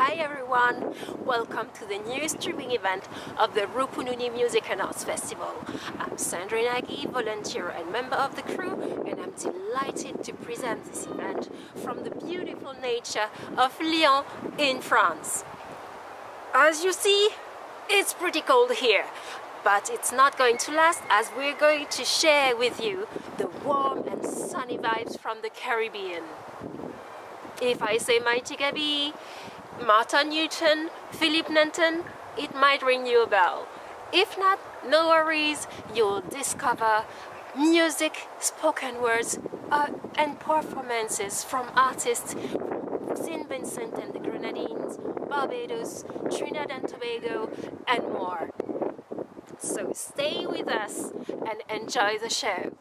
Hi everyone, welcome to the new streaming event of the Rupununi Music and Arts Festival. I'm Sandrine Agui, volunteer and member of the crew, and I'm delighted to present this event from the beautiful nature of Lyon in France. As you see, it's pretty cold here, but it's not going to last as we're going to share with you the warm and sunny vibes from the Caribbean. If I say Mighty Gabby, Marva Newton, Philip Nanton, it might ring you a bell. If not, no worries, you'll discover music, spoken words and performances from artists from Saint Vincent and the Grenadines, Barbados, Trinidad and Tobago and more. So stay with us and enjoy the show.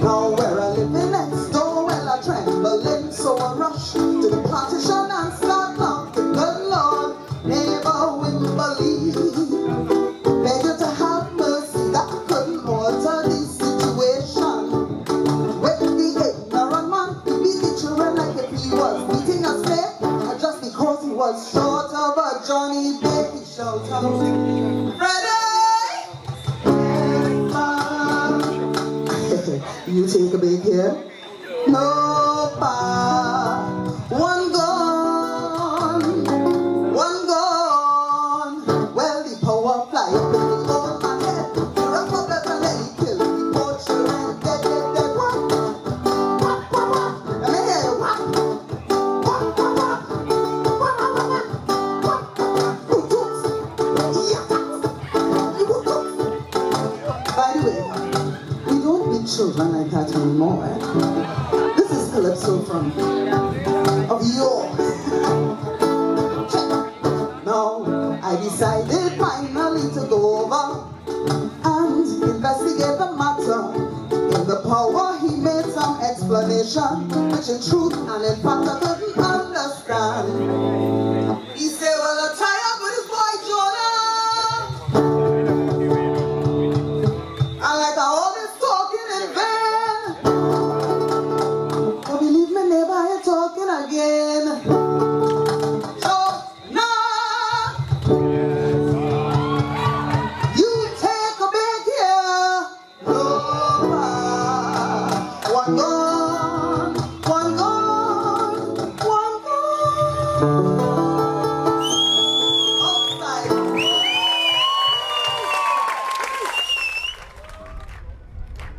Now where I live in next door, well sink a bit here. No pa, one gone, well the power fly up in the cold my head, for a couple of many kill the poacher and dead, whack, whack, whack, and I hear whack, whack, whack, whack, whack, whack, whack, who toots, yeah, who toots. By the way, we don't be children like that anymore, eh? Calypso from of York. Now I decided finally to go over and investigate the matter. In the power he made some explanation, which in truth and in fact I couldn't understand. He said, well I'm tired with this boy Jordan, and like all this talking in vain. Talking again. So now you take a big here. One gone, one gone, one gone. Outside.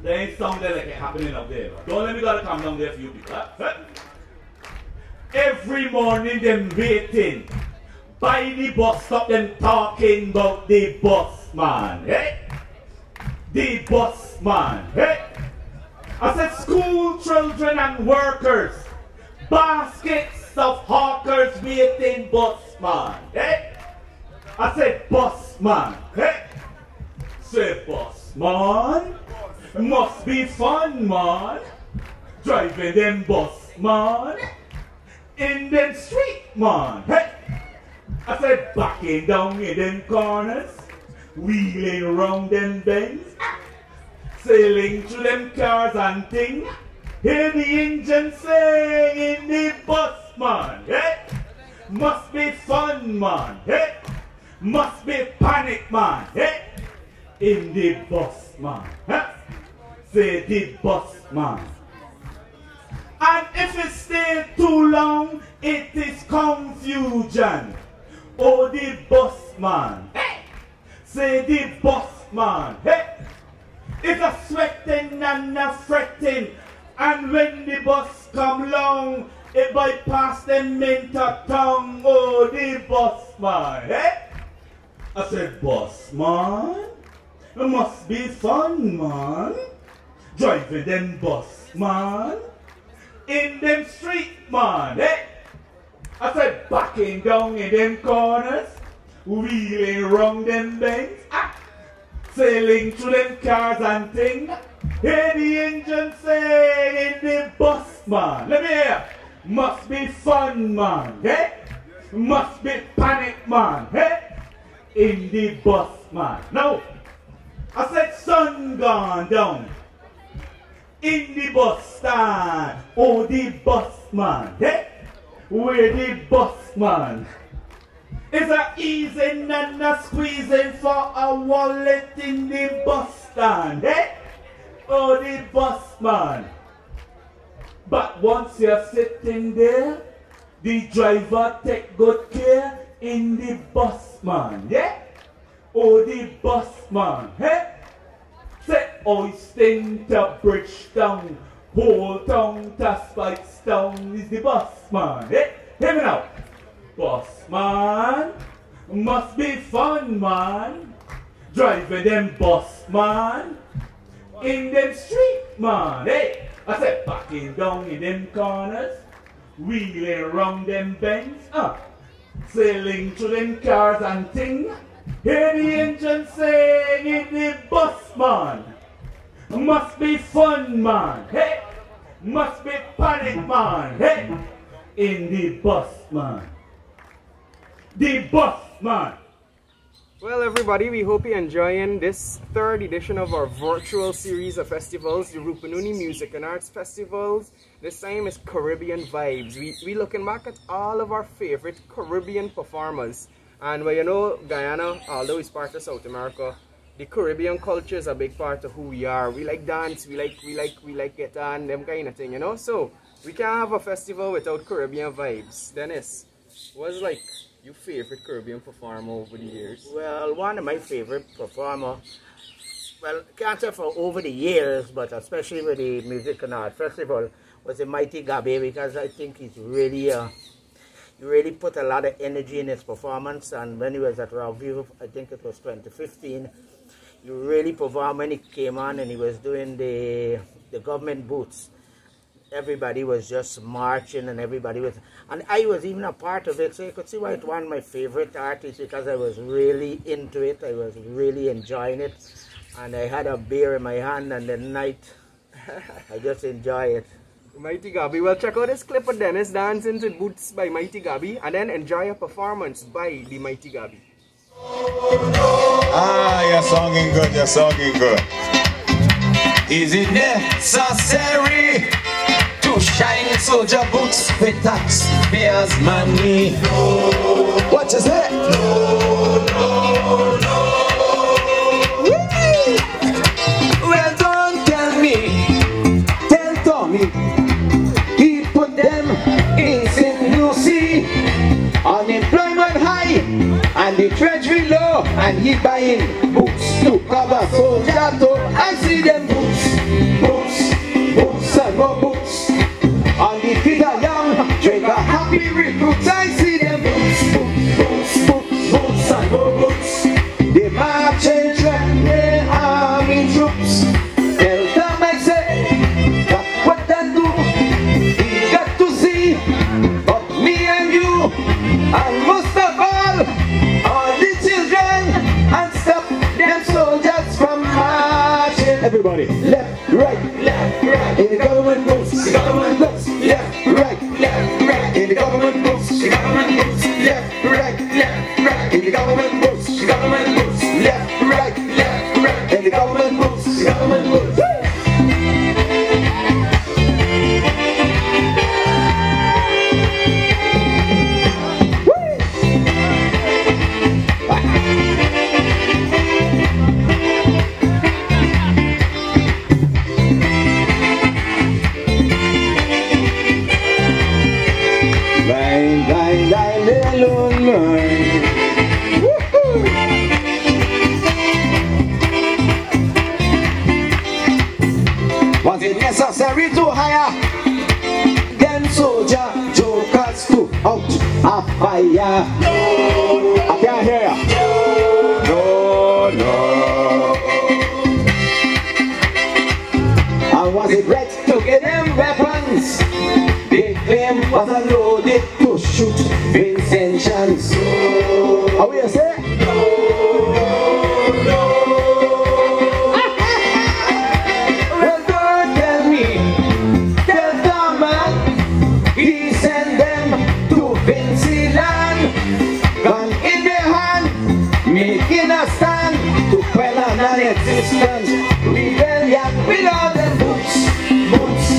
There ain't something like it happening up there. Don't let me gotta come down there for you people. Every morning them waiting, by the bus stop them talking about the bus man, hey? The bus man, hey? I said school children and workers, baskets of hawkers waiting bus man, hey? I said bus man, hey? Say bus man, must be fun man, driving them bus man. In them street, man, hey! I said, backing down in them corners, wheeling around them bends, sailing through them cars and things, hear the engine saying in the bus, man, hey! Must be fun, man, hey! Must be panic, man, hey! In the bus, man, hey! Say the bus, man. And if it stays too long, it is confusion. Oh, the bus man, hey! Say the bus man, hey! It's a sweating and a fretting, and when the bus come long, it bypass them mental tongue. Oh, the bus man, hey! I said, bus man, it must be fun, man, driving them bus man. In them street, man, eh? I said, backing down in them corners, wheeling round them bends, ah, sailing through them cars and things. Hear the engine say in the bus, man. Let me hear. Must be fun, man, eh? Must be panic, man, eh? In the bus, man. Now, I said, sun gone down. In the bus stand, oh the bus man, hey, where the bus man is a easing and a squeezing for a wallet in the bus stand, hey, oh the bus man. But once you're sitting there, the driver take good care in the bus man, yeah, oh the bus man, hey. Set Oyston to Bridgetown, whole town to Spikestown is the bus man. Hey, hear me now. Bus man, must be fun man, driving them bus man, in them street man. Hey, I said backing down in them corners, wheeling around them bends, sailing through them cars and things. Hear the engine saying in the bus man, must be fun man, hey, must be panic man, hey, in the bus man, the bus man. Well everybody, we hope you're enjoying this third edition of our virtual series of festivals, the Rupununi Music and Arts Festivals. This time is Caribbean Vibes. We're looking back at all of our favorite Caribbean performers. And well, you know, Guyana, although it's part of South America, the Caribbean culture is a big part of who we are. We like dance, we like get on, them kind of thing, you know? So we can't have a festival without Caribbean vibes. Dennis, what's like your favorite Caribbean performer over the years? Well, one of my favorite performer, well, can't say for over the years, but especially with the Music and Art Festival, was the Mighty Gabby, because I think he's really, he really put a lot of energy in his performance. And when he was at Rockview, I think it was 2015, he really performed when he came on and he was doing the government booths. Everybody was just marching and everybody was, and I was even a part of it, so you could see why it won my favorite artist, because I was really into it, I was really enjoying it, and I had a beer in my hand and the night, I just enjoy it. Mighty Gabby, well check out this clip of Dennis dancing to Boots by Mighty Gabby and then enjoy a performance by the Mighty Gabby. Ah, you're singing good, you're singing good. Is it necessary to shine soldier boots with taxpayers' money? No. What is it? No, no, no. Whee! Well, don't tell me, tell Tommy, he put them in St. Lucie, unemployment high and the treasury low, and he buying books to cover soldier toe. I see them boots, books, books and more books. And the kids are young, drink a happy recruits. I see them boots, boots, boots, boots, and more boots. They march and track their army troops. Tell them I say, that's what they do. You got to see, but me and you, and most of all the children, and stop them soldiers from marching. Everybody, left, right, left, right. In the government boots, the government boots. Left, right, in the government books, the government books. Left, right, in the government books, the government books. Left, right, in the government books, the government books. Was it necessary to hire them soldier jokers to out a fire? No, no, I can't hear ya. No, no. And was it right to get them weapons? They claim was loaded to shoot Vincentians. How will you say? Existence, rebellion without them boots, boots,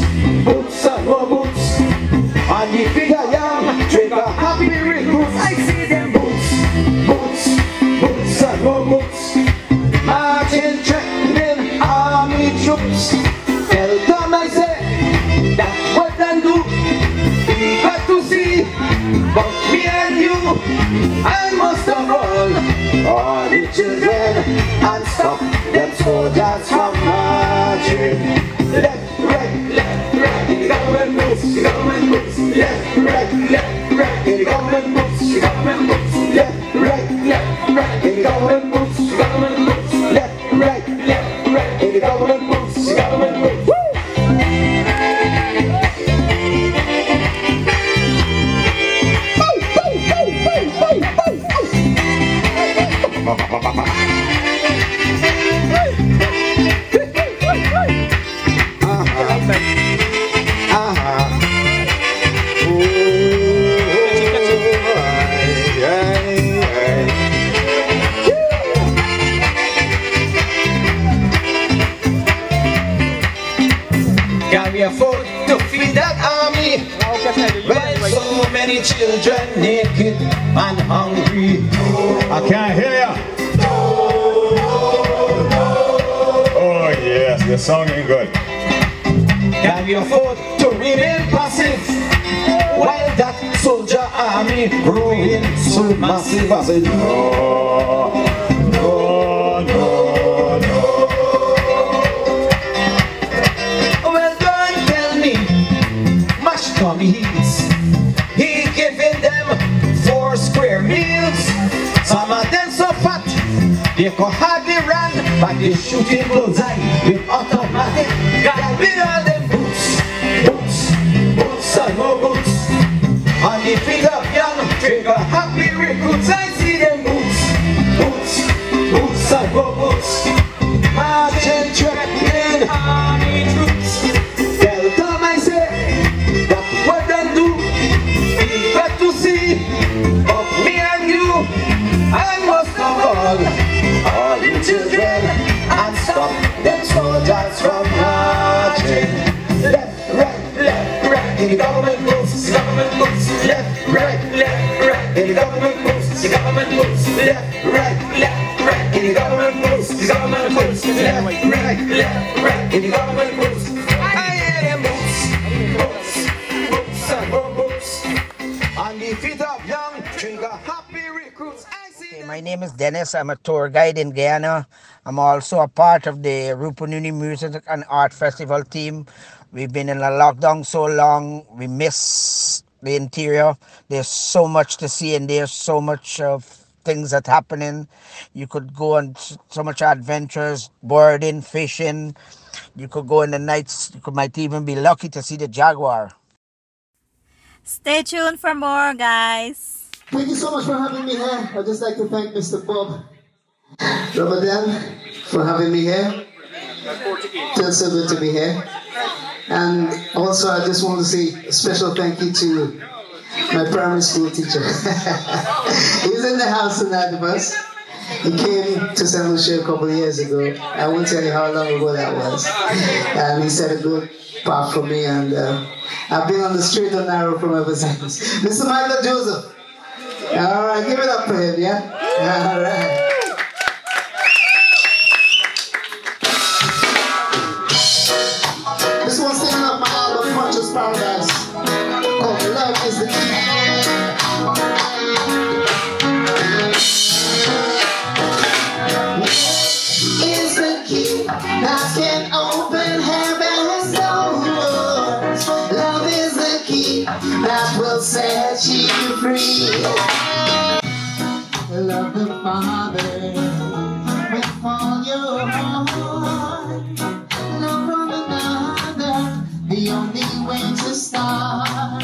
boots and more boots. And the figure young, trigger happy recruits. I see them boots, boots, boots and more boots. Marching, threatening army troops. Tell them I say, that's what they do. We got to see, but me and you, and most of all the children. And stop them soldiers from marching. Left, right, in the government boots, the government boots. Left, right, in the government boots, the government boots. Left, right, in the government boots, the government boots. Left, right, in the government boots, the government boots. Children naked and hungry. I can't hear ya. Your song ain't good. Can you afford to remain passive while that soldier army growing so massive as it? No. Well, don't tell me much Tommy Heats. He giving them 4 square meals. Some of them so fat they could hardly run, but they shooting bullseye with automatic. Got rid of all them boots and no boots. On the finger of young trigger happy recruits, I see them boots and no boots. Marching, trekking, army troops. Tell them I say that what they do, we got to see of me and you, and most of all, children, and stop them soldiers from marching. Left, right, in the government moves, the government moves. Left, right, in the government moves, the government moves. Left, right, in the government moves, the government moves. Left, right, in the government moves. I hear them boots and more boots. On the feet of young trigger happy recruits. My name is Dennis. I'm a tour guide in Guyana. I'm also a part of the Rupununi Music and Arts Festival team. We've been in a lockdown so long, we miss the interior. There's so much to see and there's so much of things that happening. You could go on so much adventures, boarding, fishing. You could go in the nights. You might even be lucky to see the jaguar. Stay tuned for more, guys. Thank you so much for having me here. I'd just like to thank Mr. Bob, Rabadan, for having me here. It's so good to be here. And also I just want to say a special thank you to my primary school teacher. He's in the house tonight with us. He came to San Lucia a couple of years ago. I won't tell you how long ago that was. And he said a good part for me, and I've been on the straight and narrow from ever since. Mr. Michael Joseph. All right, give it up for him, yeah? All right. This one's taken up my album, Conscious Paradise, called Love is the Key. Is the key that can open heaven's doors. Love is the key that will set you free. Love the Father with all your heart. Love from another, the only way to start.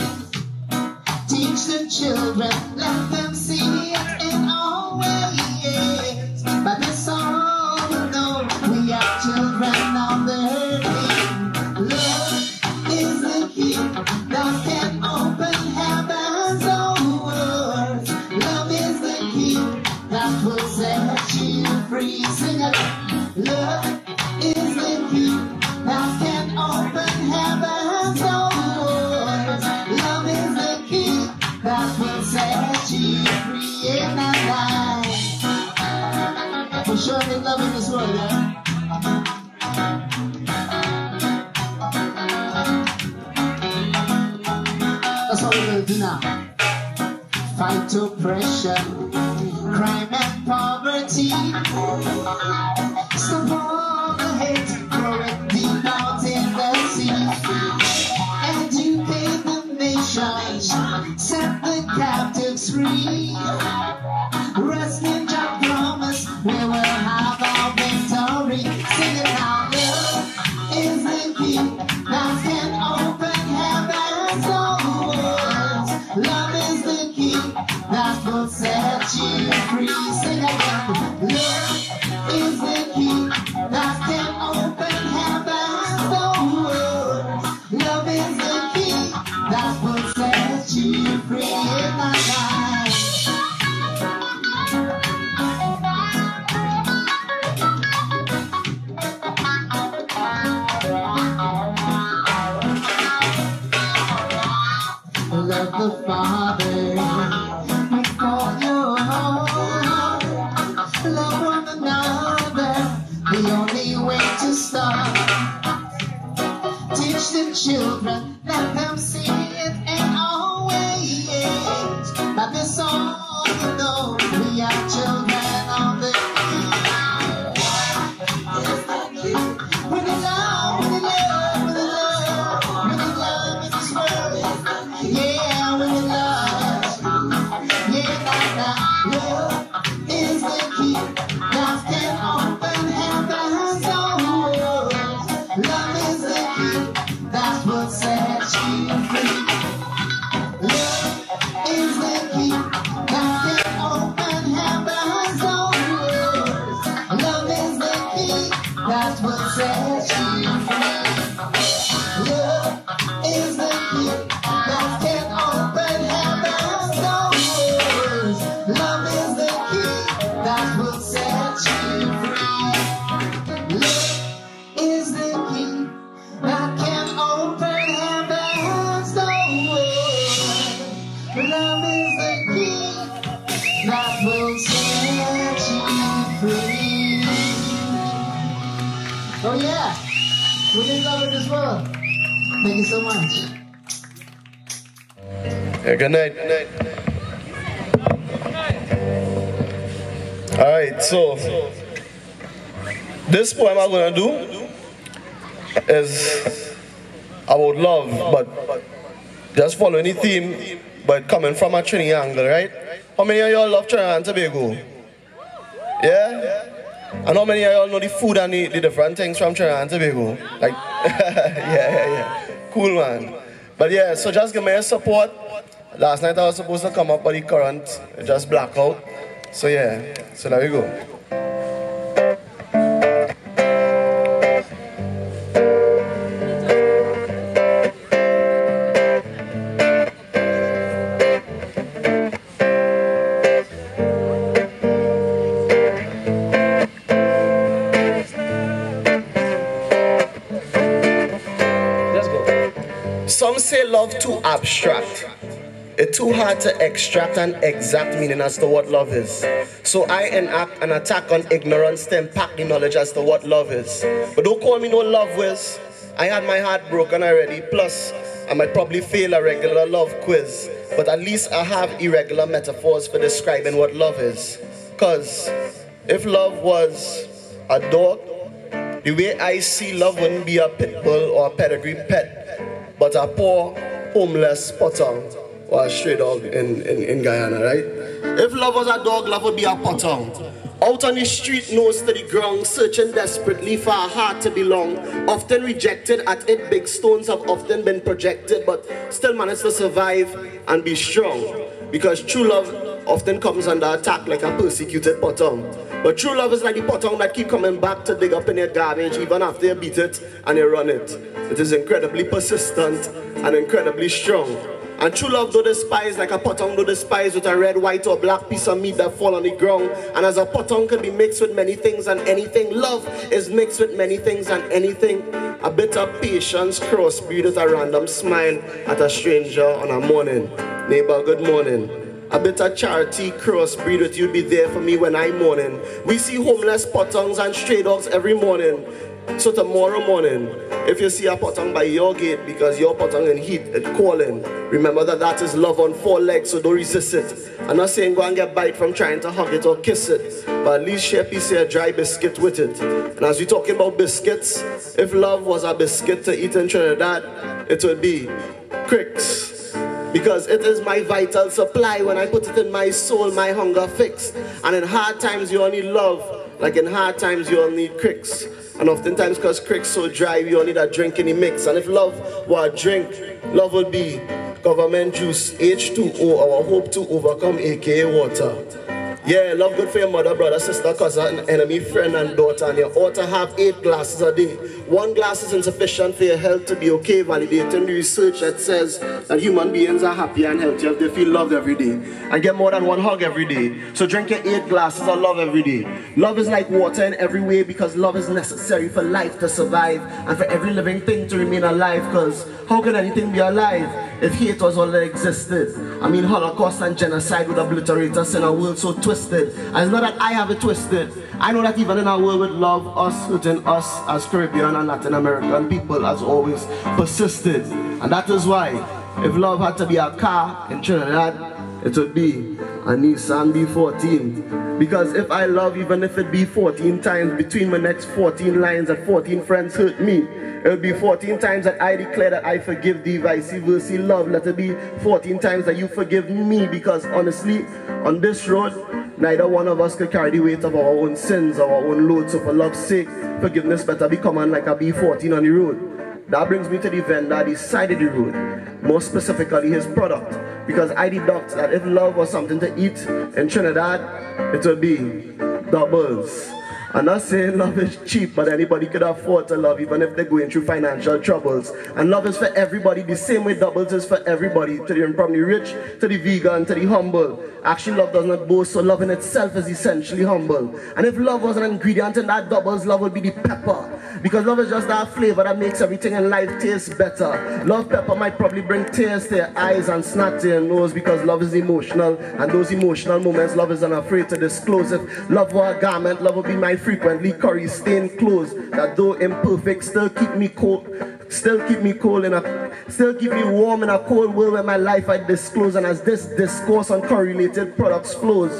Teach the children, let them see it in all ways. But that's all we know, we are children of the earth. Love is the key that can open heaven's doors. Love is the that will set you free. Sing it. Love is the key that can open heaven's doors. Love is the key that will set you free in our life. We're sure in love in this world, yeah? That's what we're going to do now. Fight oppression, crime and poverty. Stop all the hate, throw it deep out in the sea. Educate the nations, set the captives free. Rest in your promise, we will have our victory. Sing it out, love is the key that can open heaven's doors. Love is the key that will set you free. Sing again. Love is the key that can open heaven's doors. Love is the key that will set you free in my life. Love the Father. Love one another, the only way to start. children, let them see it ain't always but this all you know, we are children on the Thank you so much. Yeah, good night. Good night. All right, so this poem I'm going to do is about love, but just follow any theme, but coming from a Trini angle, right? How many of y'all love Trinidad and Tobago? Yeah? And how many of y'all know the food and the different things from Trinidad and Tobago? Like, yeah. Cool, man. But yeah, so just give me your support. Last night I was supposed to come up, but the current just blacked out. So yeah, so there we go. Love too abstract, it's too hard to extract an exact meaning as to what love is. So I enact an attack on ignorance to impact the knowledge as to what love is. But don't call me no love whiz. I had my heart broken already, plus I might probably fail a regular love quiz. But at least I have irregular metaphors for describing what love is. Cause if love was a dog, the way I see love wouldn't be a pit bull or a pedigree pet, but a poor, homeless potong, or a stray dog in Guyana, right? If love was a dog, love would be a potong. Out on the street, nose to the ground, searching desperately for a heart to belong. Often rejected at it, big stones have often been projected, but still managed to survive and be strong. Because true love often comes under attack like a persecuted potong. But true love is like the potong that keep coming back to dig up in your garbage even after you beat it and you run it. It is incredibly persistent and incredibly strong. And true love do despise like a potong do despise with a red, white or black piece of meat that fall on the ground. And as a potong can be mixed with many things and anything, love is mixed with many things and anything. A bit of patience crossbreed with a random smile at a stranger on a morning. Neighbor, good morning. A bit of charity crossbreed with you be there for me when I'm mourning. We see homeless potongs and stray dogs every morning. So tomorrow morning, if you see a potong by your gate because your potong in heat, it calling. Remember that is love on four legs, so don't resist it. I'm not saying go and get bite from trying to hug it or kiss it, but at least share a piece of a dry biscuit with it. And as we talking about biscuits, if love was a biscuit to eat in Trinidad, it would be Cricks. Because it is my vital supply. When I put it in my soul, my hunger fixed. And in hard times you all need love, like in hard times you all need Cricks. And oftentimes because Cricks so dry, we all need a drink in the mix. And if love were a drink, love would be government juice, H2O, our hope to overcome, aka water. Yeah, love good for your mother, brother, sister, cousin, enemy, friend and daughter. And you ought to have 8 glasses a day. 1 glass is insufficient for your health to be okay, validating the research that says that human beings are happier and healthier if they feel loved every day and get more than 1 hug every day. So drink your 8 glasses of love every day. Love is like water in every way because love is necessary for life to survive and for every living thing to remain alive, because how can anything be alive if hate was all that existed? I mean, Holocaust and genocide would obliterate us in a world so twisted twisted. And it's not that I have it twisted. I know that even in our world with love, us within us as Caribbean and Latin American people has always persisted. And that is why, if love had to be a car in Trinidad, it would be a Nissan B14. Because if I love, even if it be 14 times, between my next 14 lines that 14 friends hurt me, it will be 14 times that I declare that I forgive thee, vice versa, love. Let it be 14 times that you forgive me, because honestly, on this road, neither one of us could carry the weight of our own sins, our own load. So for love's sake, forgiveness better be common like a B14 on the road. That brings me to the vendor, the side of the road, more specifically his product. Because I deduct that if love was something to eat in Trinidad, it would be doubles. I'm not saying love is cheap, but anybody could afford to love even if they're going through financial troubles. And love is for everybody, the same way doubles is for everybody, from the rich to the vegan to the humble. Actually, love does not boast, so love in itself is essentially humble. And if love was an ingredient in that doubles, love would be the pepper. Because love is just that flavor that makes everything in life taste better. Love pepper might probably bring tears to your eyes and snot to your nose, because love is emotional, and those emotional moments love is unafraid to disclose it. Love wore a garment, love would be my frequently curry-stained clothes that, though imperfect, still keep me cold. Still keep me warm in a cold world where my life I disclose. And as this discourse on correlated products flows,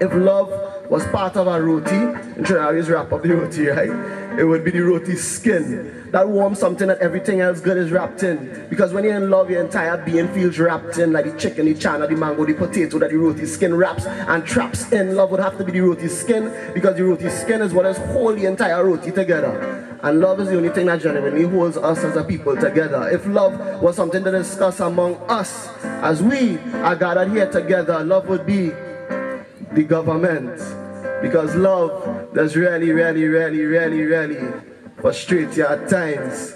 if love was part of a roti, and I always wrap up the roti, right? It would be the roti skin, that warm something that everything else good is wrapped in. Because when you're in love, your entire being feels wrapped in, like the chicken, the chana, the mango, the potato that the roti skin wraps and traps in. Love would have to be the roti skin, because the roti skin is what has hold the entire roti together. And love is the only thing that genuinely holds us as a people together. If love was something to discuss among us as we are gathered here together, love would be the government. Because love does really frustrate you at times.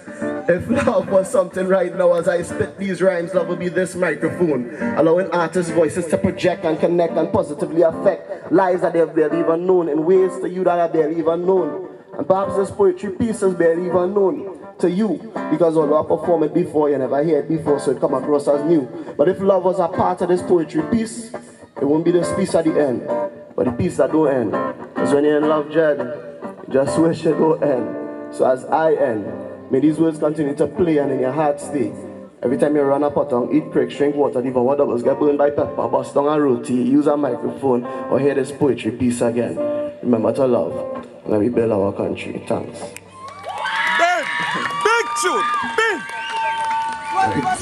If love was something right now, as I spit these rhymes, love would be this microphone, allowing artists' voices to project and connect and positively affect lives that they have barely even known, in ways to you that are barely even known. And perhaps this poetry piece is barely even known to you, because although I perform it before, you never hear it before, so it come across as new. But if love was a part of this poetry piece, it won't be this piece at the end, but the piece that don't end. Because when you're in love, Jed, just wish it don't end. So as I end, may these words continue to play and in your heart stay. Every time you run a potong, eat crack, drink water, devour doubles, get burned by pepper, bust down a roti, use a microphone, or hear this poetry piece again. Remember to love, and we build our country. Thanks. Big, big tune, big. Yeah, yeah.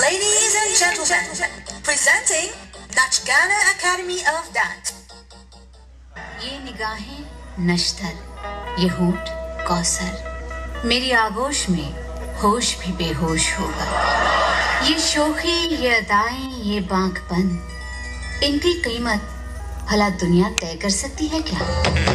Ladies and gentlemen, presenting Ghana Academy of Dance. ये निगाहें नश्तर, ये होंठ कौसर, मेरी आगोश में होश भी बेहोश होगा. ये शोखी, ये अदाएं, ये बांकपन, इनकी कीमत भला दुनिया तय कर सकती है क्या?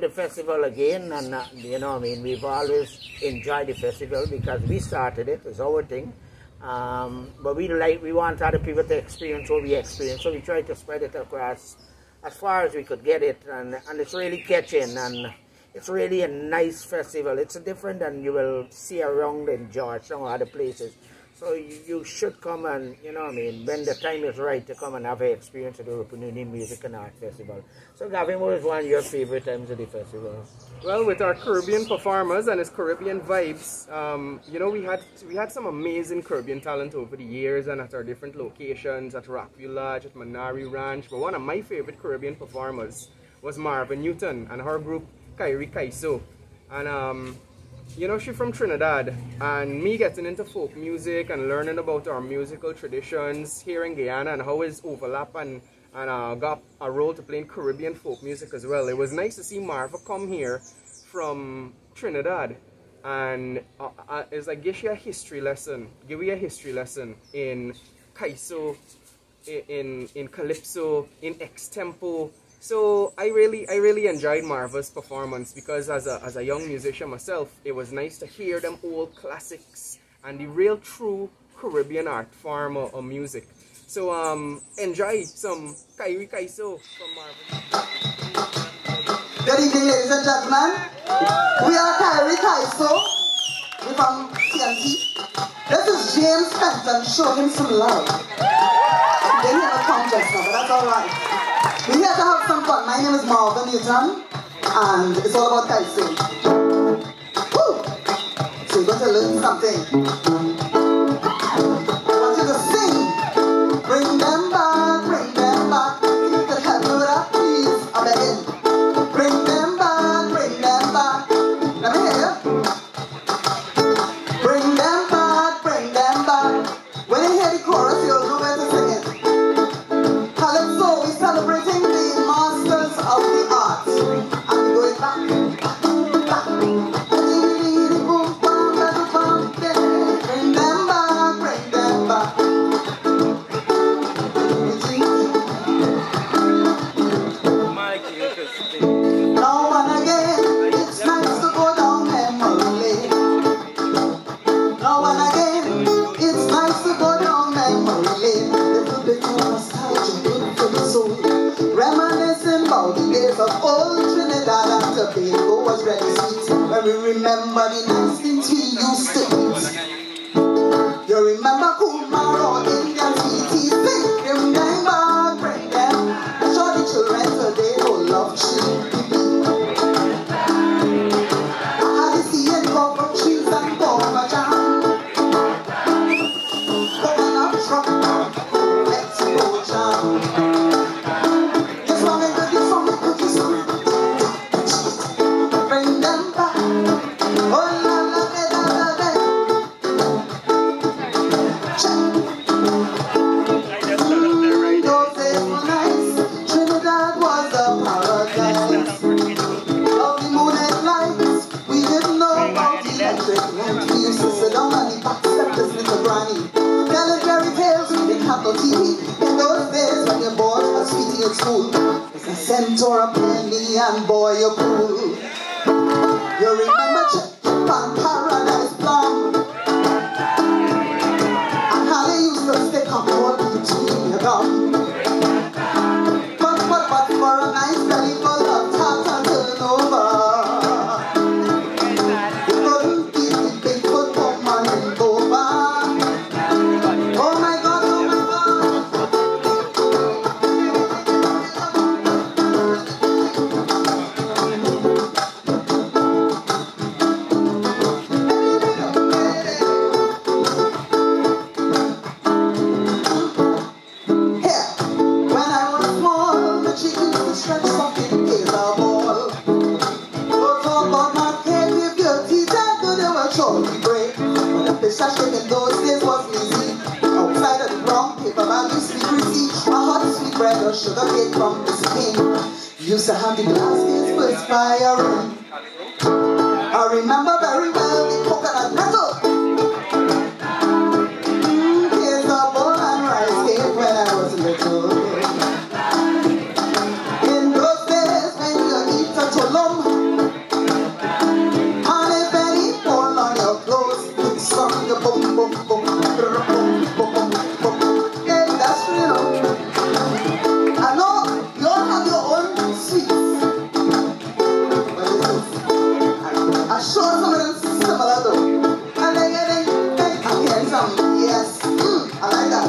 The festival again, and you know, I mean, we've always enjoyed the festival because we started it. It's our thing, but we want other people to experience what we experience, so we try to spread it across as far as we could get it. And it's really catching, and it's really a nice festival. It's different than you will see around in Georgetown or other places. So you should come and, you know what I mean, when the time is right to come and have an experience at the Rupununi Music and Arts Festival. So Gavin, what is one of your favorite times of the festival? Well, with our Caribbean performers and its Caribbean vibes, you know, we had some amazing Caribbean talent over the years and at our different locations, at Rockview Lodge, at Manari Ranch. But one of my favorite Caribbean performers was Marva Newton and her group, Kairi Kaiso. And, you know, she's from Trinidad, and me getting into folk music and learning about our musical traditions here in Guyana and how it's overlap and got a role to play in Caribbean folk music as well. It was nice to see Marva come here from Trinidad, and it's like, give you a history lesson, give you a history lesson in Kaiso, in Calypso, in Extempo. So I really enjoyed Marva's performance because as a young musician myself, it was nice to hear them old classics and the real true Caribbean art form or music. So enjoy some Kairi Kaiso from Marva. Good evening, ladies and gentlemen. We are Kairi Kaiso. We're from TNT. This is James Fenton. Show him some love. They never come just now, but that's all right. We're here to have some fun. My name is Marva Newton, and it's all about Kaiso. Woo! So you're going to learn something. I want you to sing. Bring them back, bring them back. If you could help me with that, please, I'm begging. Bring them back, bring them back. Let me hear you. Bring them back, bring them back. When you hear the chorus, you'll know where to sing it. Calypso, we celebrating the masters of the arts. And we going back, back, bring them back, bring them back. Now and again, it's nice to go down memory lane. Now and again, it's nice to go down memory lane. Little bit too nostalgic. So, reminiscing about the days of old Trinidad and Tobago was really sweet. When we remember the nice things we used to eat. You remember Kumaro, Indian sweeties, sing. Bring them back, bring them. I'm sure the children today will love cheap. wearing my check pan paradise plan. And how they use those they come all between your gum. But for a nice belly full of tap and turnover, we couldn't keep the big foot for money over. Oh my God, oh my sugar cake from the skin. Used to have the glasses perspiring. I remember very well the coconut butter. Here's a bowl and rice cake when I was little. In those days when you eat a tolum, and if any fall on your clothes, you sung the boom boom boom boom boom boom boom. Yeah, that's real. I know you all have your own sweets, but I sure some of them similar though. And then I get some, yes, I like that.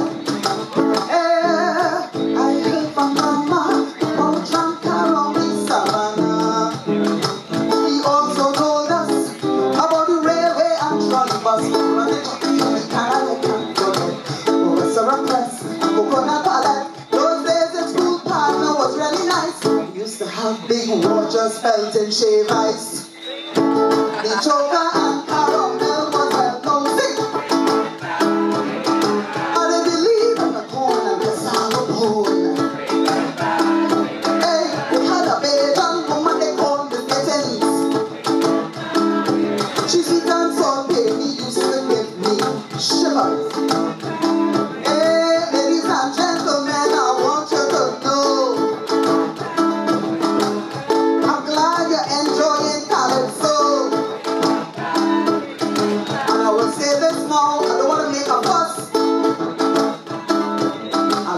I heard from Mama about Giancarlo in Savannah. She also told us about the railway and trolleybus. When they took you in Canada, they can't forget. Oh, Sarah Press, Coconut Palette. Used to have big waters, felt in shave ice. The choker and caramel was well known thing. I didn't believe in the corn and the sour bone. Hey, we had a Bajan woman they called the kittens. She sweet and salt baby used to give me shivers. Hey, ladies and gentlemen, I want you to know.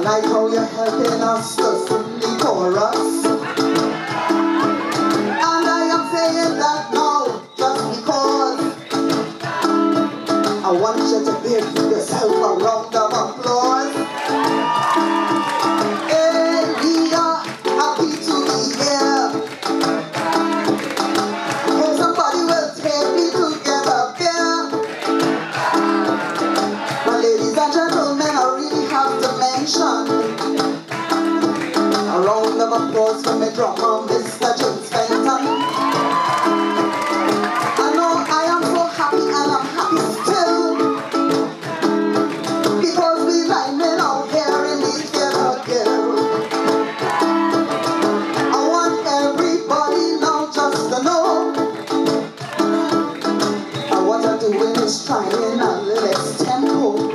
Like how you're helping us to sing the chorus. And I am saying that now, just because I want you to give yourself a round of applause. Hey, we are happy to be here. Hope somebody will take me together, yeah. But ladies and gentlemen, I really have to mention a round of applause for my drummer, Mr. James Fenton. I know I am so happy, and I'm happy still, because we like men out here in the theater, girl. I want everybody now just to know that what I'm doing is trying a little extempo.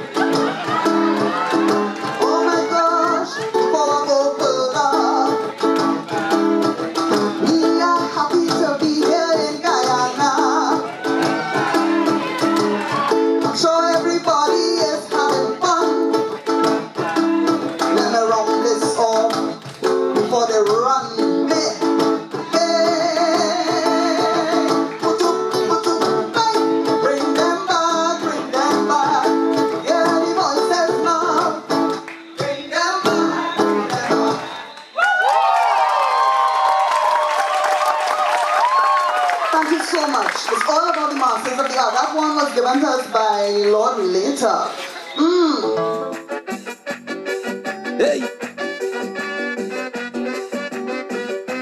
Given to us by Lord Later. Hey.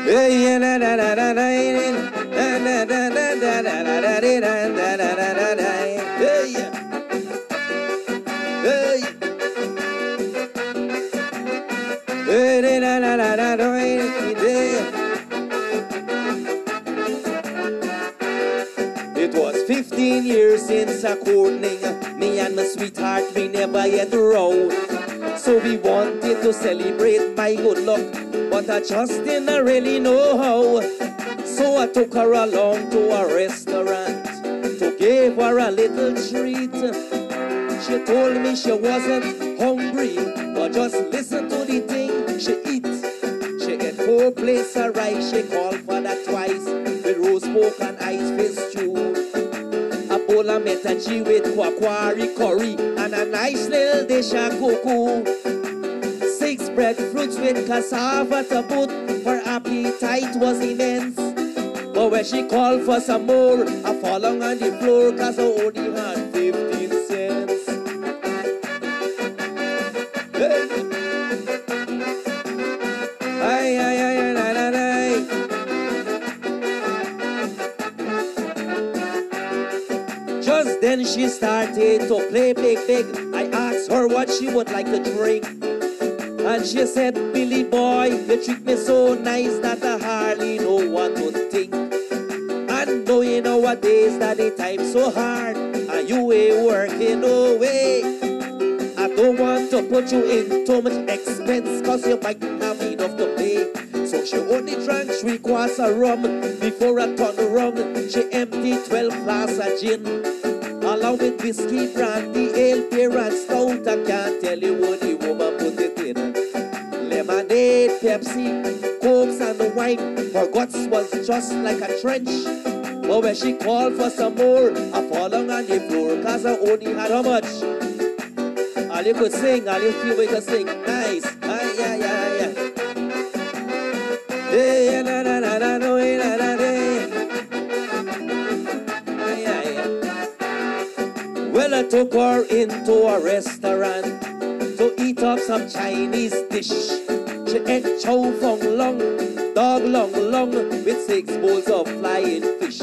Hey, na na na na na na na na na. Hey. Hey. Hey, na na na na na. 15 years since a courting, me and my sweetheart, we never yet row. So we wanted to celebrate my good luck, but I just didn't really know how. So I took her along to a restaurant to give her a little treat. She told me she wasn't hungry, but just listen to the thing she eats. She get four plates of rice, she called for that twice, with roast pork and ice fish stew. A bowl of metanchi with kwakwari curry, and a nice little dish of cocoa. 6 breadfruits with cassava to boot. Her appetite was immense, but when she called for some more, I fall on the floor, cause I only had 15 cents. Hey. Aye, aye, aye, aye, aye, aye. Just then she started to play big, big. I asked her what she would like to drink, and she said, Billy boy, you treat me so nice that I hardly know what to think. And knowing nowadays that the time's so hard, and you ain't working no way, I don't want to put you in too much expense, cause you might have enough to pay. So she only drank 3 quarts of rum. Before I turned around, she emptied 12 glasses of gin, along with whiskey, brandy, ale, beer and stout. I can't tell you what the woman put it in. Lemonade, Pepsi, Cokes and the wine. Her guts was just like a trench, but when she called for some more, I fall on the floor, cause I only had how much? All you could sing, all you feel we could sing. Nice, aye, aye, aye, aye. Hey, na, na, na, na, no, hey, na, na, hey. Aye, aye, aye. Well, I took her into a restaurant to eat up some Chinese dish. She ate chow fung long, dog long long, with 6 bowls of flying fish.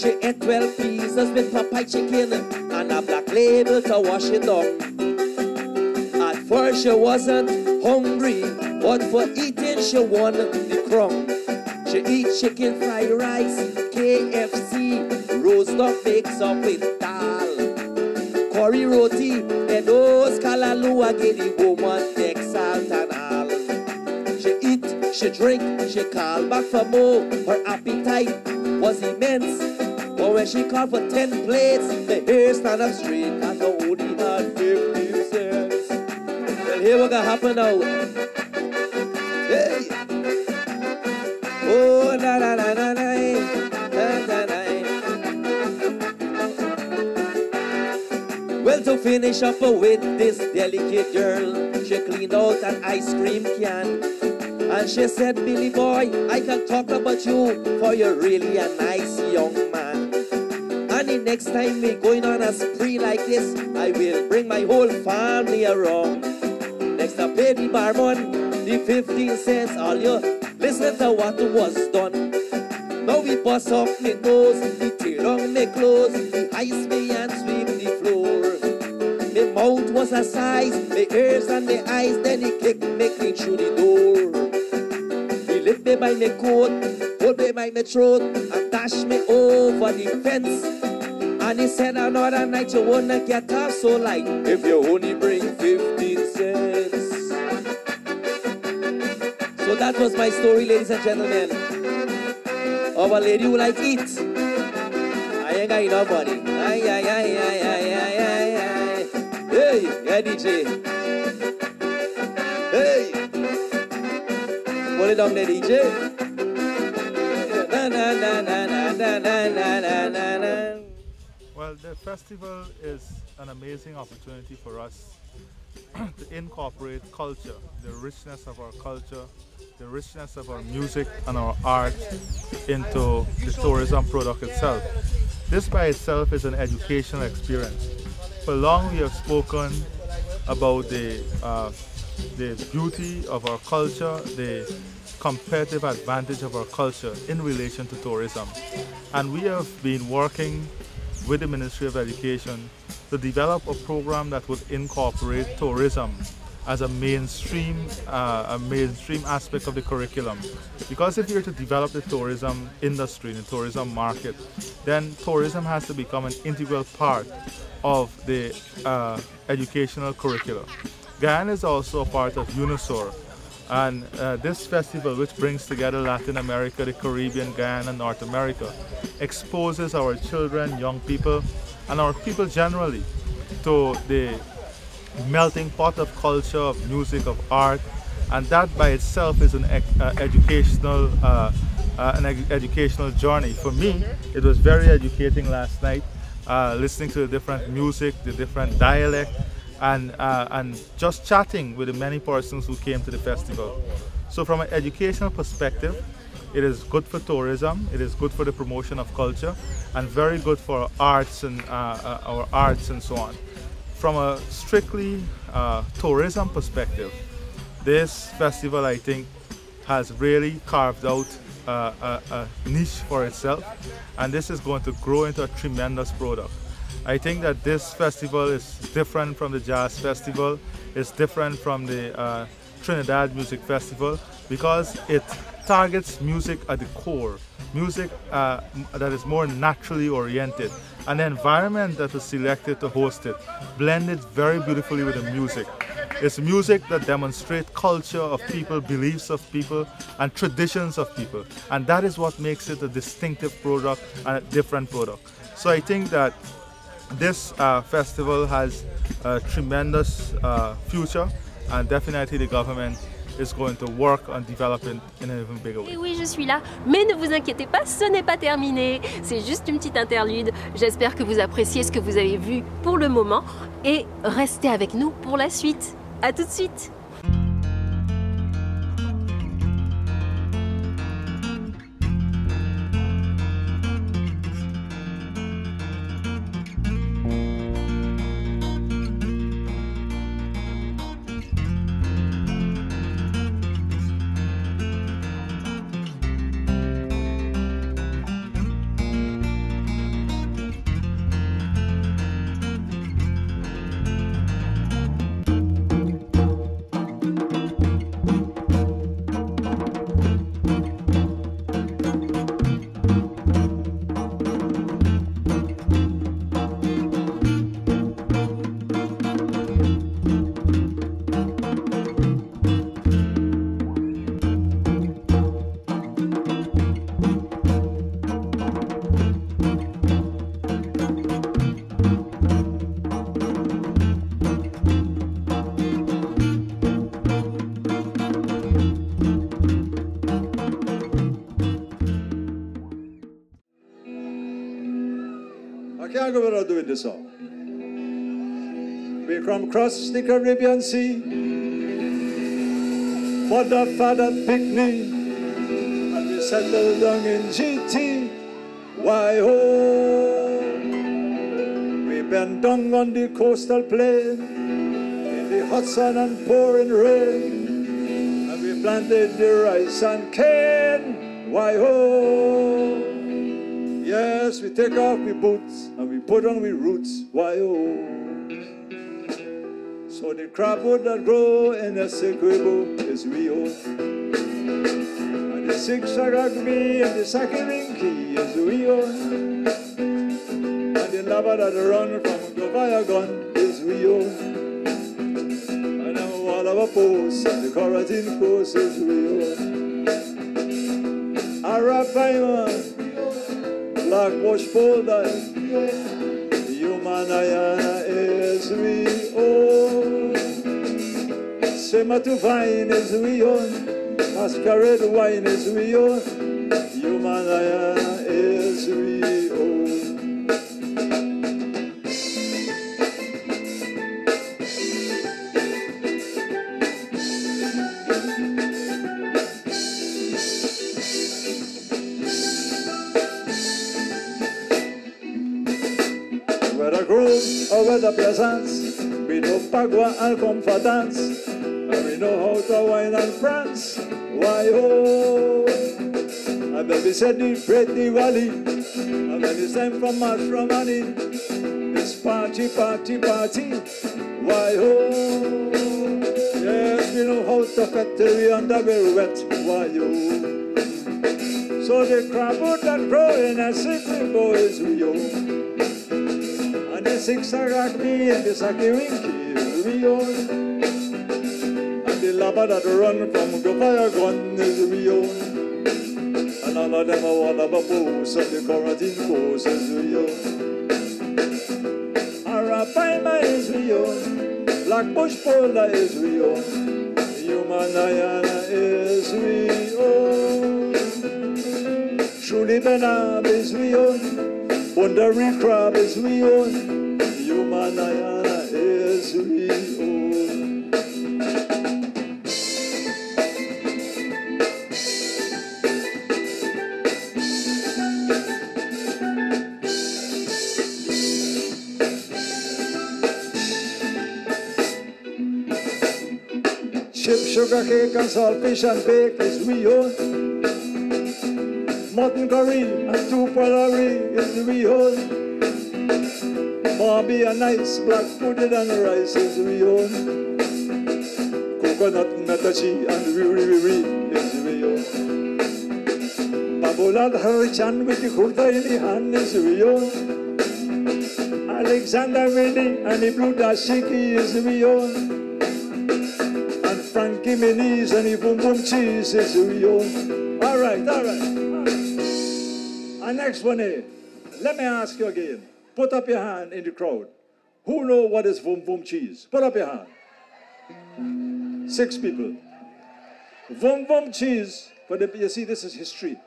She ate 12 pieces with Popeye chicken and a black label to wash it down. At first she wasn't hungry, but for eating she won the crown. She eat chicken fried rice, KFC, roast duck mixed up with dal, curry roti, and those kalalua give the woman neck salt and all. She eat, she drink, she call back for more. Her appetite was immense, but when she called for 10 plates, the hair stand up straight, and the only had 50 cents. Well, here what gonna happen now. Hey. Oh, na na na na na, na na na. Well, to finish up with this delicate girl, she cleaned out an ice cream can, and she said, Billy boy, I can talk about you, for you're really a nice young man. And the next time we going on a spree like this, I will bring my whole family around. Next I paid the barman the 15 cents. All you listen to what was done. Now we bust off my nose, we tear on my clothes, we ice me and sweep the floor. My mouth was a size, my ears and my eyes, then he kicked me clean through the door. He lift me by my coat, pulled me by my throat, and dashed me over the fence. And he said, another night you wanna get off so light, if you only bring 15 cents. So that was my story, ladies and gentlemen, of a lady who like eat. I ain't got enough money. Aye, aye, aye, aye, aye, aye, aye, aye. Hey, yeah, DJ. Hey. Pull it down there, DJ. Na, na, na, na, na, na, na, na, na. Well, the festival is an amazing opportunity for us to incorporate culture, the richness of our culture, the richness of our music and our art into the tourism product itself. This by itself is an educational experience. For long we have spoken about the beauty of our culture, the competitive advantage of our culture in relation to tourism. And we have been working with the Ministry of Education to develop a program that would incorporate tourism as a mainstream aspect of the curriculum. Because if you're to develop the tourism industry, the tourism market, then tourism has to become an integral part of the educational curriculum. Guyana is also a part of UNASUR, And this festival, which brings together Latin America, the Caribbean, Guyana, North America, exposes our children, young people, and our people generally to the melting pot of culture, of music, of art, and that by itself is an educational journey. For me, it was very educating last night, listening to the different music, the different dialect, and just chatting with the many persons who came to the festival. So from an educational perspective, it is good for tourism, it is good for the promotion of culture, and very good for arts and our arts and so on. From a strictly tourism perspective, this festival, I think, has really carved out a niche for itself, and this is going to grow into a tremendous product. I think that this festival is different from the Jazz Festival, it's different from the Trinidad Music Festival, because it targets music at the core, music that is more naturally oriented, and the environment that was selected to host it blended very beautifully with the music. It's music that demonstrates culture of people, beliefs of people, and traditions of people. And that is what makes it a distinctive product and a different product. So I think that this festival has a tremendous future, and definitely the government is going to work on developing in an even bigger way. Et oui, je suis là, mais ne vous inquiétez pas, ce n'est pas terminé. C'est juste une petite interlude. J'espère que vous appréciez ce que vous avez vu pour le moment et restez avec nous pour la suite. À tout de suite. We're doing this song. We come across the Caribbean Sea for the father picnic, and we settle down in GT. Why oh, we bend down on the coastal plain in the hot sun and pouring rain, and we planted the rice and cane. Why oh. Yes, we take off we boots and we put on we roots, why oh. So the crabwood that grow in the Essequibo is we oh. And the zigzagagmi and the sakirinki is we oh. And the lava that run from the fire gun is we oh. And the wall of a post and the Corazin post is we oh. Arapaima. Black wash folder, the human Ayana is we own. Sema to vine is we own. Masquerade wine is we own. Human Ayana is we own. The pleasance, we know Pagua and Confidence, and we know how to wine and France. Why oh, and then we said the great Diwali, and then it's time for matrimony. It's party, party, party. Why oh, yes, we know how to fet we under very wet. Why oh, so the crabwood that grow in a secret boys we oh. Six are me and the Saki Winky, we own. And the lava that run from the fire gun is we own. And all of them are one of a boss of the quarantine course is we own. Arapaima is we own. Black bush polar is we own. Human Diana is we own. Truly Benab is we own. Wondering crab is we own. Human Diana is we own. Sugar cake and saltfish and bake is we own. Mutton curry and two pottery is we own. Barbie and nice black pudding and rice is we own. Coconut natachi and wiri is we own. Babolat Harichan with the kurta in the hand is we own. Alexander Winnie and the blue dashiki is we own. Frankie Menees and the boom boom cheese is we own. All right. Our next one here. Let me ask you again. Put up your hand in the crowd. Who know what is boom boom cheese? Put up your hand. 6 people. Boom boom cheese. But you see, this is history.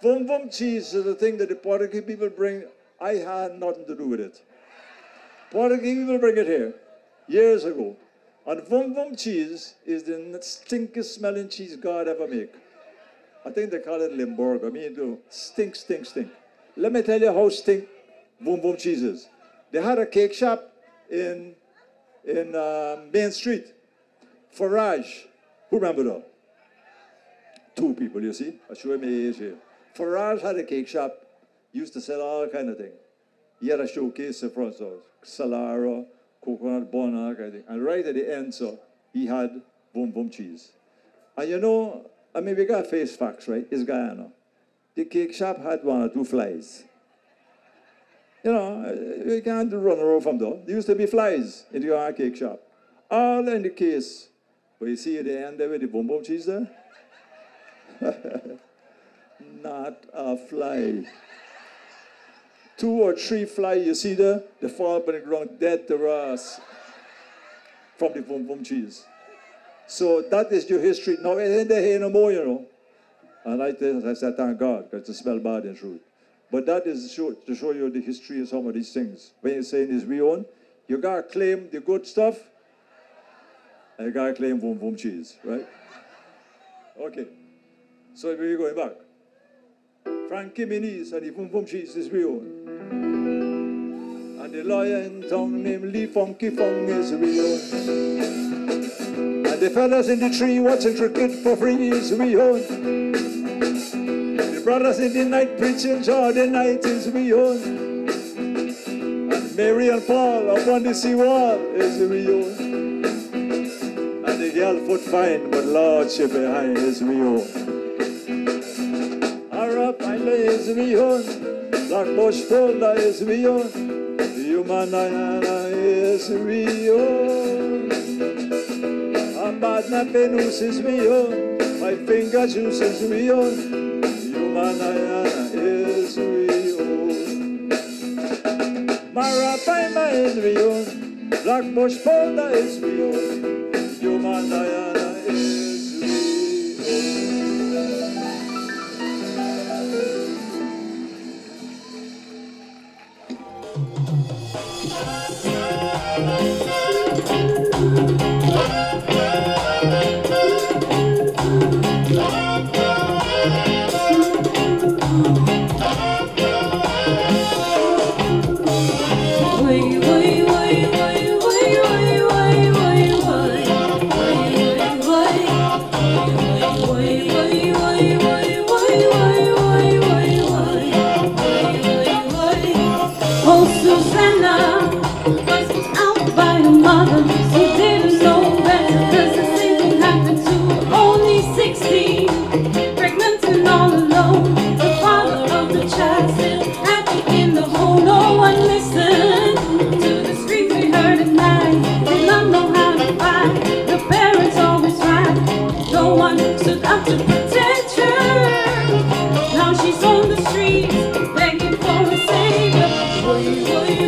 Boom boom cheese is the thing that the Portuguese people bring. I had nothing to do with it. Portuguese people bring it here years ago. And vom vom cheese is the stinkest smelling cheese God ever make. I think they call it Limburg. I mean, it stink. Let me tell you how stink vom vom cheese is. They had a cake shop in Main Street. Farage. Who remember that? 2 people, you see. I show my age here. Farage had a cake shop. Used to sell all kind of things. He had a showcase in front of Salara, coconut bonnet, I think. And right at the end, so he had boom boom cheese. And you know, I mean, we got face facts, right? It's Guyana. The cake shop had 1 or 2 flies. You know, you can't run away from that. There used to be flies in the cake shop. All in the case. But you see at the end there with the boom boom cheese there? Not a fly. 2 or 3 fly, you see there, they fall up on the ground dead to us from the boom boom cheese. So that is your history. Now it ain't there here no more, you know. And I said, thank God, because it smells bad in truth. But that is to show you the history of some of these things. When you're saying it's we own, you got to claim the good stuff, and you got to claim boom boom cheese, right? Okay. So we're going back. Frankie Menees and the boom boom cheese is we own. And the lawyer in town named Lee Funky Fong is we own. And the fellas in the tree watching cricket for free is we own. The brothers in the night preaching Jordan night is we own. And Mary and Paul up on the seawall is we own. And the girl foot fine but lordship behind is we own. Arapaila is we own. Black bush folder is we own. Human Diana is we own. A badna penus is we own. My finger juice is we own. Human Diana is we own. Marapaima is we own. Black bush powder is we own. Human Diana is we own. Really?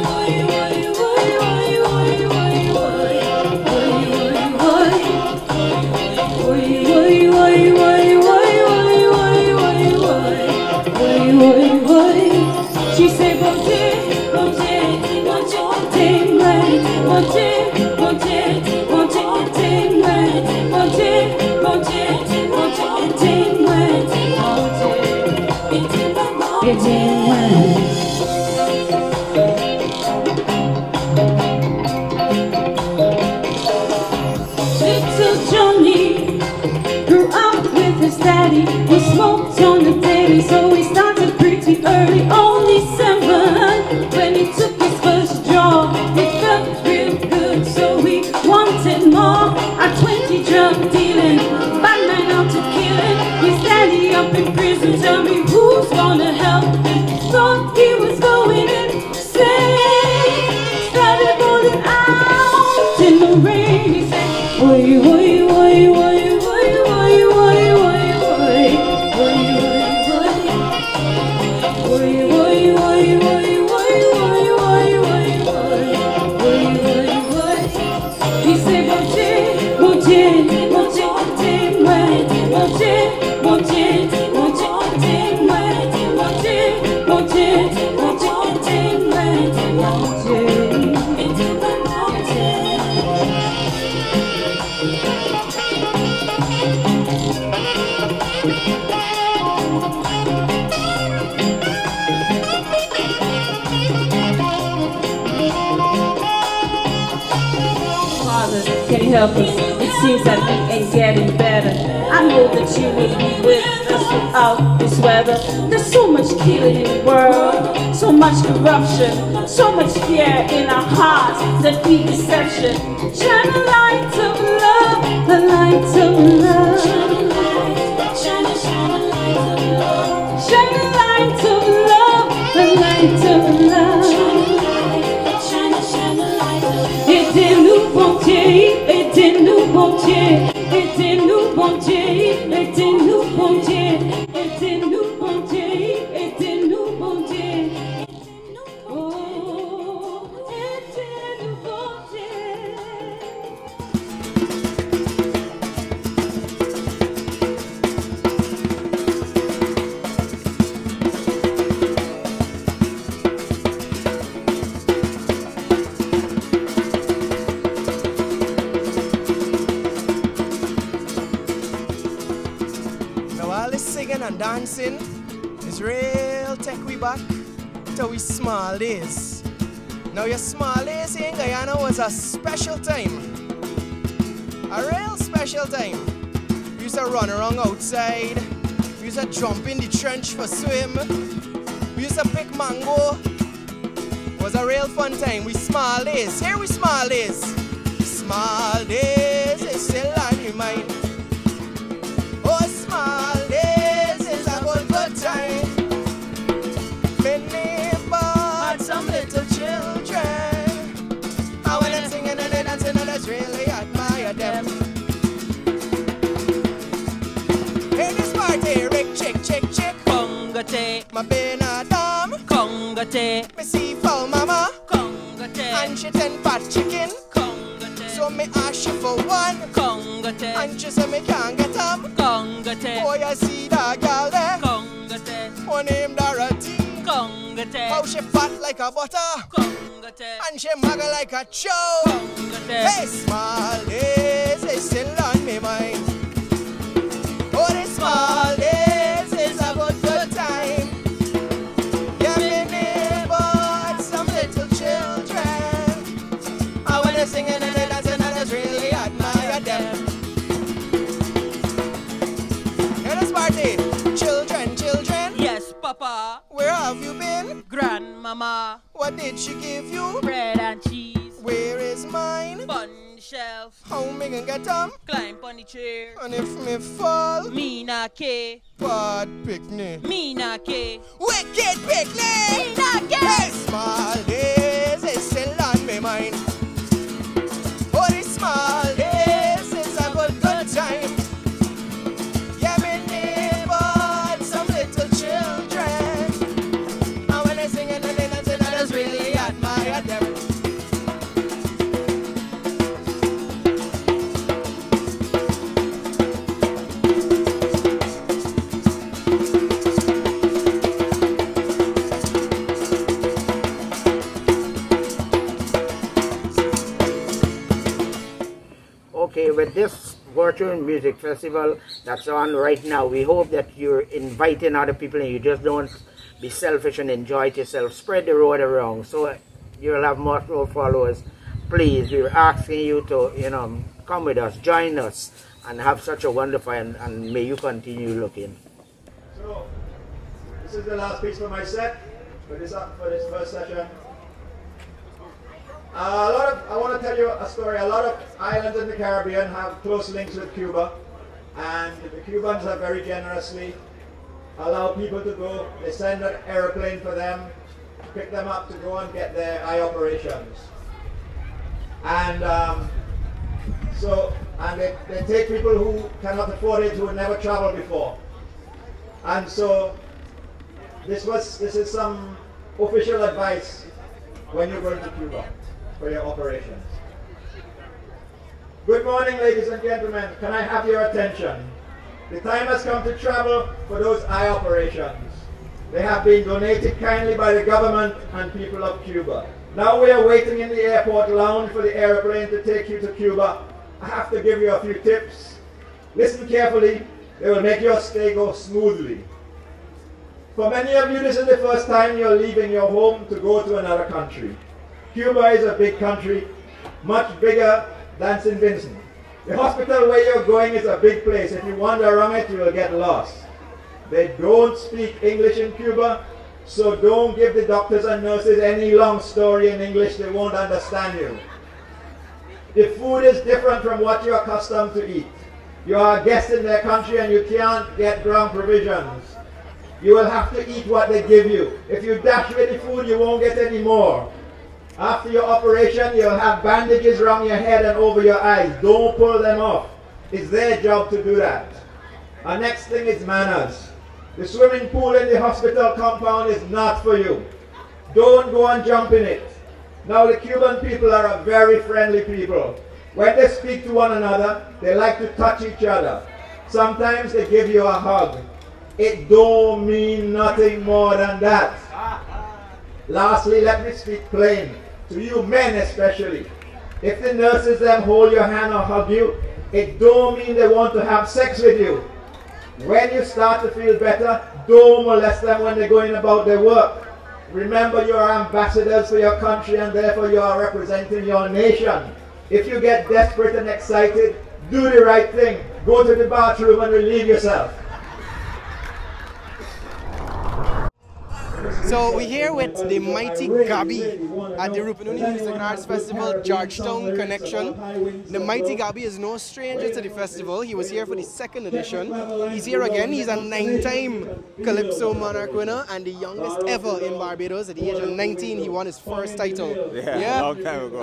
with this Georgetown Music Festival that's on right now, we hope that you're inviting other people and you just don't be selfish and enjoy it yourself. Spread the word around so you'll have more followers. Please, we're asking you to, you know, come with us, join us, and have such a wonderful, and may you continue looking. So, this is the last piece for my set, for this first session. I want to tell you a story. A lot of islands in the Caribbean have close links with Cuba, and the Cubans have very generously allowed people to go. They send an airplane for them, pick them up to go and get their eye operations. And they take people who cannot afford it, who had never traveled before. And so this is some official advice when you're going to Cuba for your operations. Good morning, ladies and gentlemen. Can I have your attention? The time has come to travel for those eye operations. They have been donated kindly by the government and people of Cuba. Now we are waiting in the airport lounge for the airplane to take you to Cuba. I have to give you a few tips. Listen carefully. They will make your stay go smoothly. For many of you, this is the first time you're leaving your home to go to another country. Cuba is a big country, much bigger than Saint Vincent. The hospital where you're going is a big place. If you wander around it, you will get lost. They don't speak English in Cuba, so don't give the doctors and nurses any long story in English. They won't understand you. The food is different from what you're accustomed to eat. You are a guest in their country and you can't get ground provisions. You will have to eat what they give you. If you dash with the food, you won't get any more. After your operation, you'll have bandages around your head and over your eyes. Don't pull them off. It's their job to do that. Our next thing is manners. The swimming pool in the hospital compound is not for you. Don't go and jump in it. Now the Cuban people are a very friendly people. When they speak to one another, they like to touch each other. Sometimes they give you a hug. It don't mean nothing more than that. Lastly, let me speak plain, to you men especially. If the nurses them hold your hand or hug you, it don't mean they want to have sex with you. When you start to feel better, don't molest them when they're going about their work. Remember, you are ambassadors for your country and therefore you are representing your nation. If you get desperate and excited, do the right thing. Go to the bathroom and relieve yourself. So we're here with the Mighty Gabby at the Rupununi Music and Arts Festival, Georgetown Connection. The Mighty Gabby is no stranger to the festival. He was here for the second edition. He's here again. He's a 9-time Calypso Monarch winner and the youngest ever in Barbados. At the age of 19, he won his first title. Yeah, a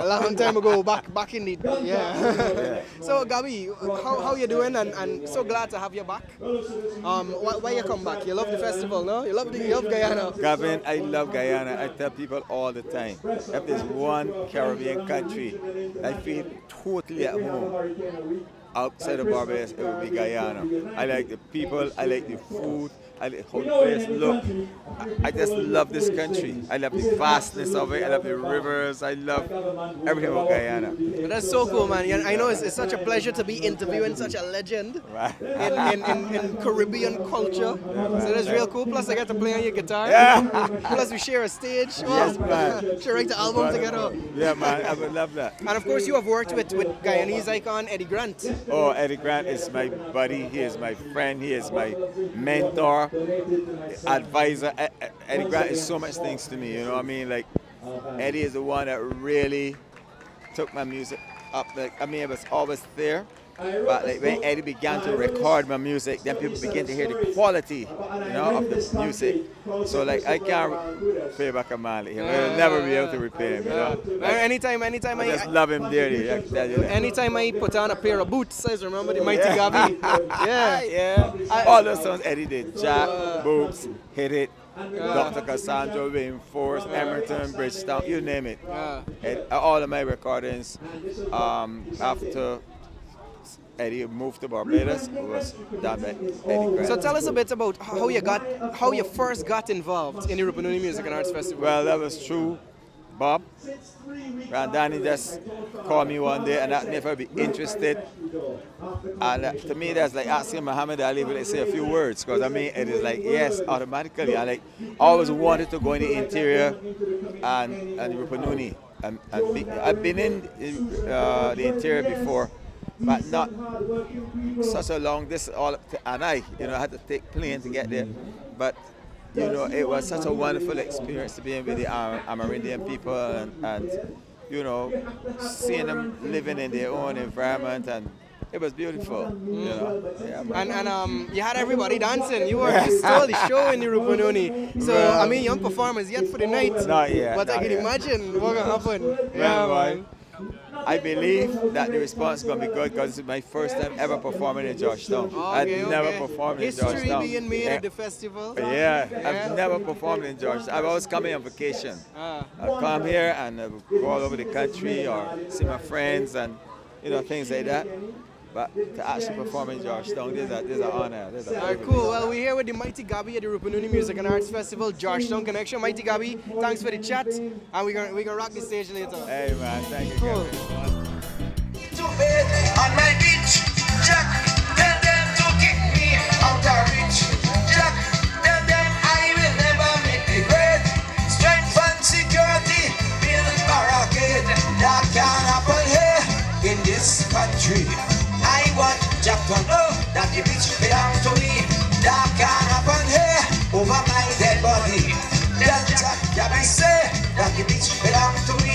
long time ago. Back in the yeah. So Gabby, how you doing? And so glad to have you back. Why you come back? You love the festival, no? You love Guyana. Gavin, I love Guyana. I tell people all the time, if there's one Caribbean country I feel totally at home outside of Barbados, it would be Guyana. I like the people, I like the food, I like how the place looks. I just love this country. I love the vastness of it, I love the rivers, I love everything about Guyana. That's so cool, man. I know it's such a pleasure to be interviewing such a legend in Caribbean culture. So that's real cool. Plus I get to play on your guitar. Yeah. Plus we share a stage. Yes, man. Share write the album together. Yeah, man, I would love that. And of course you have worked with Guyanese icon Eddie Grant. Oh, Eddie Grant is my buddy, he is my friend, he is my mentor, advisor. Eddie Grant is so much things to me, you know what I mean? Like, Eddie is the one that really took my music up. Like, I mean, it was always there, but like, when Eddie began to record my music, then people began to hear the quality, you know, of the music. So like, I can't pay back a man. Like, I'll never be able to repay him, you know. Like, anytime I just love him dearly. Anytime I put on a pair of boots, I remember the Mighty Gabby. All those songs Eddie did. Jack, Boots, Hit It. Dr. Cassandra, Rainforest, Emerton, Bridgetown, you name it. And all of my recordings after Eddie moved to Barbados was done by Eddie Grant. So tell us a bit about how you first got involved in the Rupununi Music and Arts Festival. Well, that was true. Bob, Randani just called me one day and I'd never be interested. And to me, that's like asking Muhammad Ali to say a few words, because I mean, it is like, yes, automatically. I like always wanted to go in the interior and Rupununi. I've been in the interior before, but not such a long distance. I had to take planes to get there. But you know, it was such a wonderful experience to be with the Amerindian people and you know, seeing them living in their own environment, and it was beautiful. You know? Yeah, and you had everybody dancing. You were still the show in the Rupununi. So well, I mean, young performers yet for the night. Not yet. But I can imagine what gonna happen. Yeah, man. I believe that the response is going to be good, because this is my first time ever performing in Georgetown. I've never performed in Georgetown. History being made at the festival. Yeah, I've never performed in Georgetown. I've always come here on vacation. I've come here and I've go all over the country or see my friends and you know, things like that. But to actually perform in Georgetown, this is an honor. Cool. Well, we're here with the Mighty Gabby at the Rupununi Music and Arts Festival, Georgetown Connection. Mighty Gabby, thanks for the chat, and we're gonna rock the stage later. Hey man, thank you. Cool. On my beach, Jack, tell them to kick me out of reach. Jack, tell them I will never make the grade. Strength and security, build a barricade. That can't happen here in this country. I want Jack to know that the beach belongs to me. That can happen here over my dead body. That Jack Gabby say that the beach belongs to me.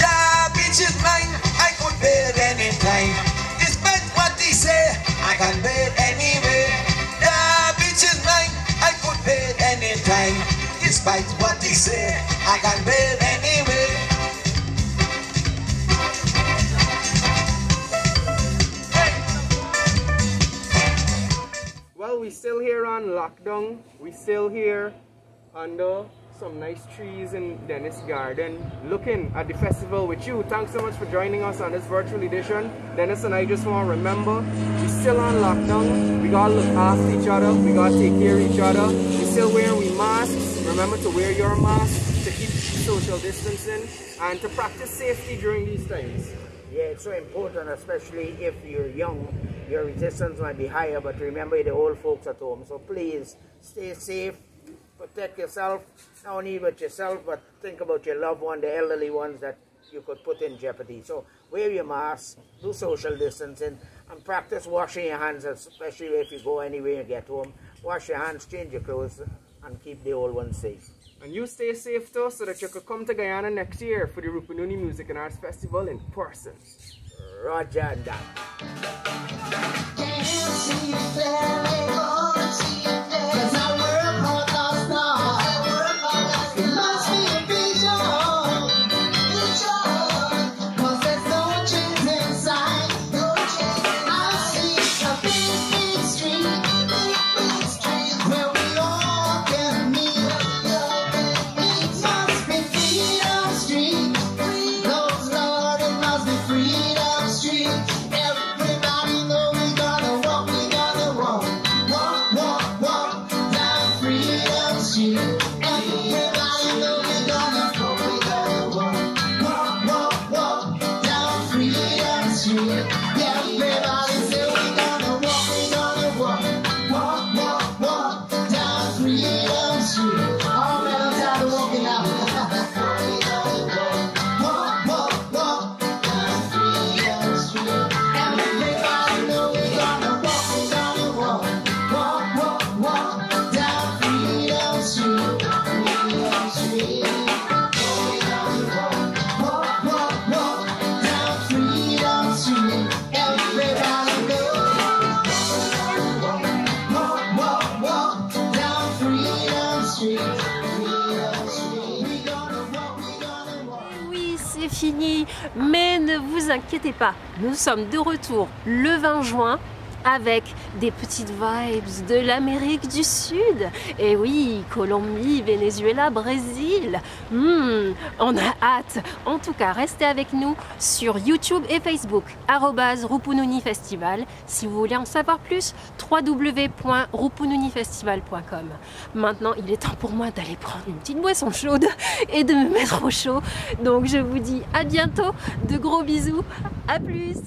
That beach is mine. I could build any time. Despite what they say, I can build anywhere. That beach is mine. I could build any time. Despite what they say, I can build anywhere. Under some nice trees in Dennis Garden, looking at the festival with you. Thanks so much for joining us on this virtual edition. Dennis and I just want to remember, we're still on lockdown. We gotta look after each other. We gotta take care of each other. We're still wearing we masks. Remember to wear your mask, to keep social distancing, and to practice safety during these times. Yeah, it's so important, especially if you're young. Your resistance might be higher, but remember the old folks at home. So please, stay safe. Protect yourself, not only with yourself, but think about your loved one, the elderly ones that you could put in jeopardy. So wear your mask, do social distancing, and practice washing your hands, especially if you go anywhere and get home. Wash your hands, change your clothes, and keep the old ones safe. And you stay safe too, so that you could come to Guyana next year for the Rupununi Music and Arts Festival in person. Roger that. Everybody know we gonna walk, we gonna walk. Fini, mais ne vous inquiétez pas, nous sommes de retour le 20 juin avec des petites vibes de l'Amérique du Sud. Et oui, Colombie, Venezuela, Brésil, on a hâte. En tout cas, restez avec nous sur YouTube et Facebook, @RupununiFestival. Si vous voulez en savoir plus, www.rupununifestival.com. Maintenant, il est temps pour moi d'aller prendre une petite boisson chaude et de me mettre au chaud. Donc je vous dis à bientôt, de gros bisous, à plus.